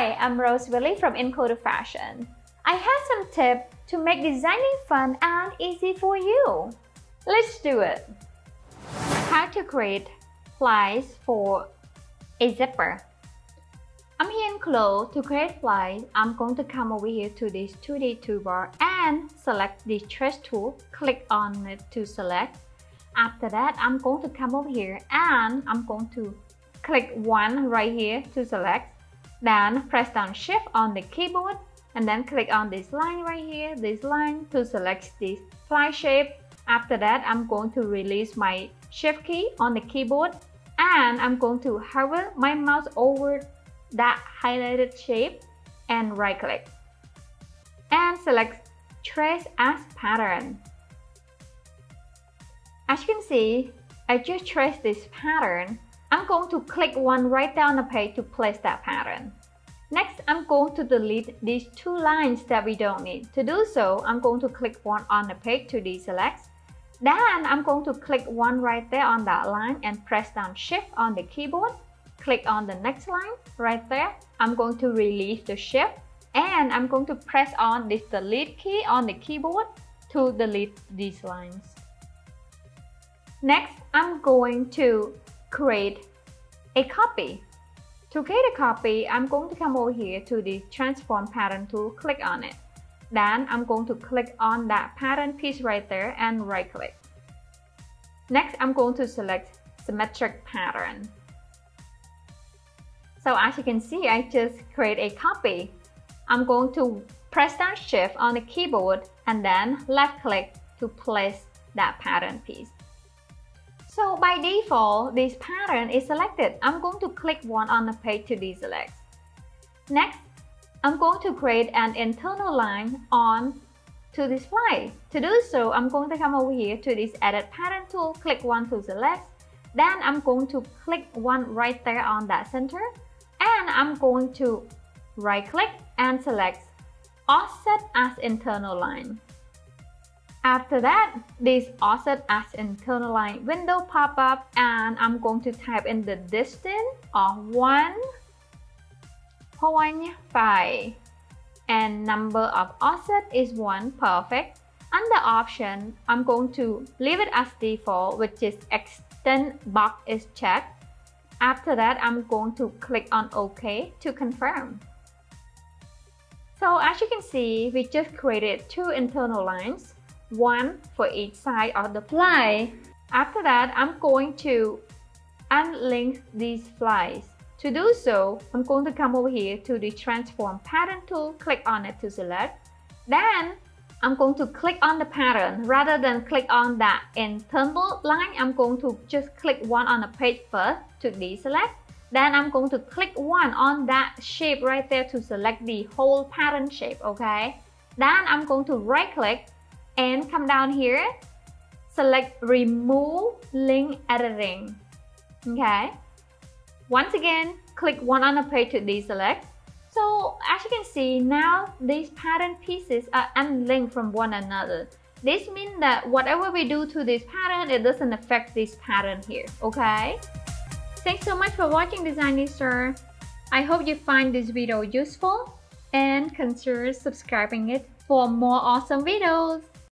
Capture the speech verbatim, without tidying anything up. Hi, I'm Rose Willey from Encoder Fashion. I have some tips to make designing fun and easy for you. Let's do it. How to create flies for a zipper. I'm here in Clothes to create flies. I'm going to come over here to this two D toolbar and select the trace tool. Click on it to select. After that, I'm going to come over here and I'm going to click one right here to select. Then press down shift on the keyboard and then click on this line right here, this line, to select this fly shape. After that, I'm going to release my shift key on the keyboard and I'm going to hover my mouse over that highlighted shape and right click and select trace as pattern. As you can see, I just traced this pattern. I'm going to click one right down the page to place that pattern. Next, I'm going to delete these two lines that we don't need. To do so, I'm going to click one on the page to deselect. Then I'm going to click one right there on that line and press down shift on the keyboard. Click on the next line right there. I'm going to release the shift and I'm going to press on this delete key on the keyboard to delete these lines. Next, I'm going to create a copy. To create a copy, I'm going to come over here to the transform pattern tool, click on it. Then I'm going to click on that pattern piece right there and right click. Next, I'm going to select symmetric pattern. So as you can see, I just create a copy. I'm going to press down shift on the keyboard and then left click to place that pattern piece. So by default, this pattern is selected. I'm going to click one on the page to deselect. Next, I'm going to create an internal line on to this fly. To do so, I'm going to come over here to this edit pattern tool, click one to select. Then I'm going to click one right there on that center. And I'm going to right click and select offset as internal line. After that, this offset as internal line window pop up and I'm going to type in the distance of one point five and number of offset is one, perfect. Under option, I'm going to leave it as default, which is extend box is checked. After that, I'm going to click on OK to confirm. So as you can see, we just created two internal lines, one for each side of the fly. After that, I'm going to unlink these flies. To do so, I'm going to come over here to the transform pattern tool, click on it to select. Then I'm going to click on the pattern. Rather than click on that internal line, I'm going to just click one on the page first to deselect. Then I'm going to click one on that shape right there to select the whole pattern shape, okay? Then I'm going to right click and come down here, select remove link editing, okay? Once again, click one on the page to deselect. So as you can see, now these pattern pieces are unlinked from one another. This means that whatever we do to this pattern, it doesn't affect this pattern here, okay? Thanks so much for watching, Designing Sir. I hope you find this video useful and consider subscribing it for more awesome videos.